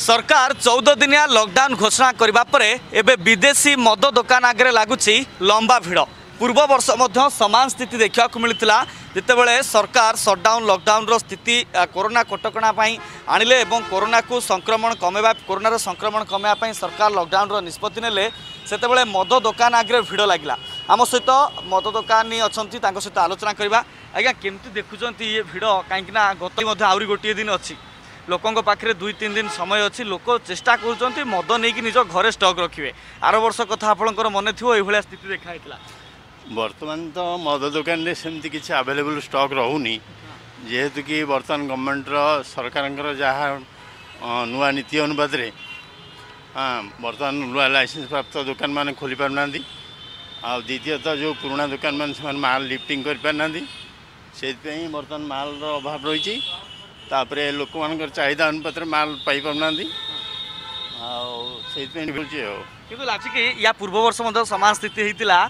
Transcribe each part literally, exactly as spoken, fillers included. सरकार चौदह दिनिया लॉकडाउन घोषणा करबा परे एबे विदेशी मद दुकान आगे लगुच लंबा भिड़। पूर्व वर्ष मध्य समान स्थिति देखा मिलता जितेबले सरकार सटडाउन लॉकडाउन स्थिति कोरोना कटकणा आणिले एवं कोरोना को संक्रमण कमेवा कोरोनार संक्रमण कमेवा सरकार लॉकडाउन निष्पत्ति नेले सेतेबले मद दुकान आगे भिड़ लगला। आम सहित मद दुकानी अच्छा सहित आलोचना करवा। आज्ञा केमती देखुंत ये भिड़ कहीं गत आहरी गोटे दिन अच्छी लोकों पाखे दुई तीन दिन समय अच्छी लोक चेष्टा कर मद नहीं निज घरे स्टक रखिए। आर वर्ष कथा आपंकर मन थी ये स्थिति देखाई बर्तमान तो मद दुकान में सेमती किसी आवेलेबल स्टक रोनी जेहेतु कि बर्तमान गवर्नमेंटर सरकार जहाँ नुआ नीति अनुवाद बर्तमान नुआ लाइसेंस प्राप्त दुकान मान खोली पारना आ द्वितीयतः जो पुराणा दुकान मान से माल लिफ्टिंग करना से बर्तमान माल अभाव रही लोक मान चाहिदा अनुपात माल पाई पारना या पूर्व वर्ष मध्य समान स्थिति होता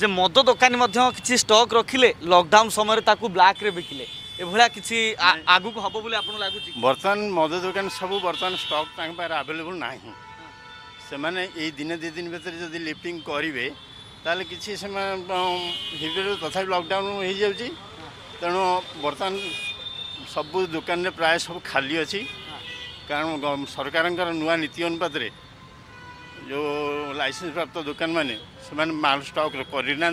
जे मद दुकानी किसी स्टक रखिले लॉकडाउन समय ब्लैक रे बिकिले एभला किसी आगु को हबो बोले आपन लागुची। बर्तमान मद दुकान सब बर्तमान स्टक तांग पर अवेलेबल नाही से माने ए दिन दि दिन भीतर जदी लिफ्टिंग करिवे ताले किसी से तथा लॉकडाउन हो जाउची। तेणु बर्तमान सब दुकान रे प्राय सब खाली अछि कारण सरकार नुआ नीति अनुपात रे जो लाइसेंस प्राप्त दुकान माने मैंने माल स्टक करना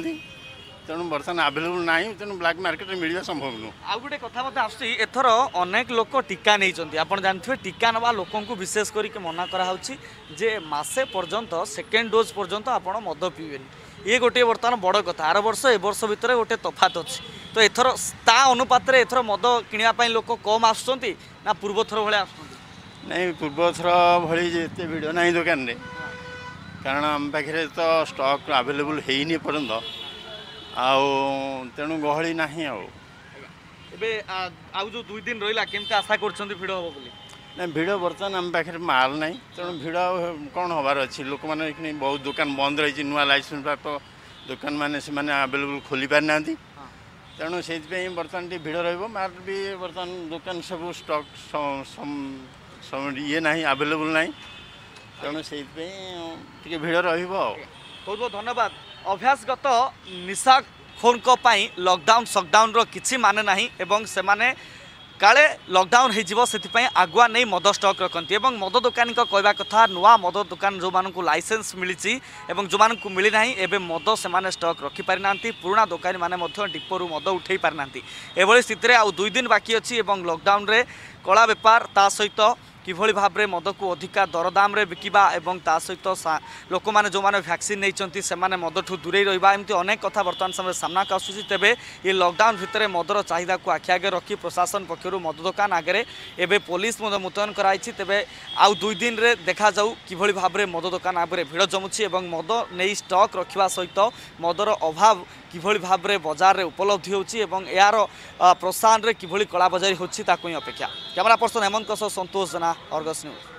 तेणु बर्तमान आवेलेबल ना तेणु ब्लैक मार्केट में मिलवा संभव नुह। आउ गोटे कथा मत आसर अनेक लोक टीका नहीं आप जानते हैं टीका ना लोक विशेष करके मना करासे पर्यंत सेकेंड डोज पर्यंत आप मद पीबेनि ये गोटे बर्तमान बड़ कथा। आर वर्ष ए वर्ष भितर गोटे तफात अच्छी तो एथर ता अनुपात एथर मद कि लोक कम आसुँच ना पूर्व थर भाई आई पूर्व थर भाई जिते भिड़ ना दुकान में कारण आम पाखे तो स्टक आवेलेबल होनी पर्यंत आणु गहली ना आज जो दुई दिन रहा के आशा कर भिड़ हम ना भिड़ बर्तमान आम पाखे माल ना तेणु भिड़ कौन हबार अच्छी लोक मैंने बहुत दुकान बंद रही नुआ लाइसेंस प्राप्त दुकान मैंने से आवेलेबल खोली पारना तेणु से बर्तमान टी भिड़ राल भी बर्तमान दुकान सब स्टक ये ना आवेलेबल ना तेणु से भिड़ रहा। धन्यवाद। अभ्यासगत निशाखोर लॉकडाउन सटडाउन किसी मान ना एवं से माने काले लॉकडाउन होती आगुआ नहीं मद स्टक रखती मद दुकानी कहवा कथा नुआ मद दुकान जो मानू लाइसेंस मिली जो मानू मिलना एवं मद से स्टक रखिपारी ना पुराणा दुकानी मैंने डिपोरू मद उठे पारि ना एभली स्थित आ दुई दिन बाकी अच्छी लॉकडाउन रे कला बेपार ता सहित किभली भाव में मद को अधिका दरदाम रे बिकिबा एवं ता सहित लोक मैंने जो मैंने वैक्सीन नहीं से माने मद ठू दूरे रहा एमती अनेक कथा बर्तमान समय सामना को आसूसी। तेबे ये लॉकडाउन भितर मदर चाहिदा को आखि आगे रखी प्रशासन पक्षर मद दुकान आगे एवं पुलिस मुतयन कराई। तेबे आउ दुई दिन रे देखा जाऊ किभली भाव में मद दुकान आगे भिड़ जमुची मद नहीं स्टक रखा सहित मदर अभाव किभली भाव में बजार में उपलब्धि होउची यार प्रोत्साहन रे किभली कला बजारी होउची ताकू ही अपेक्षा। कैमरा पर्सन हेमंत सह संतोष जना, आर्गस न्यूज।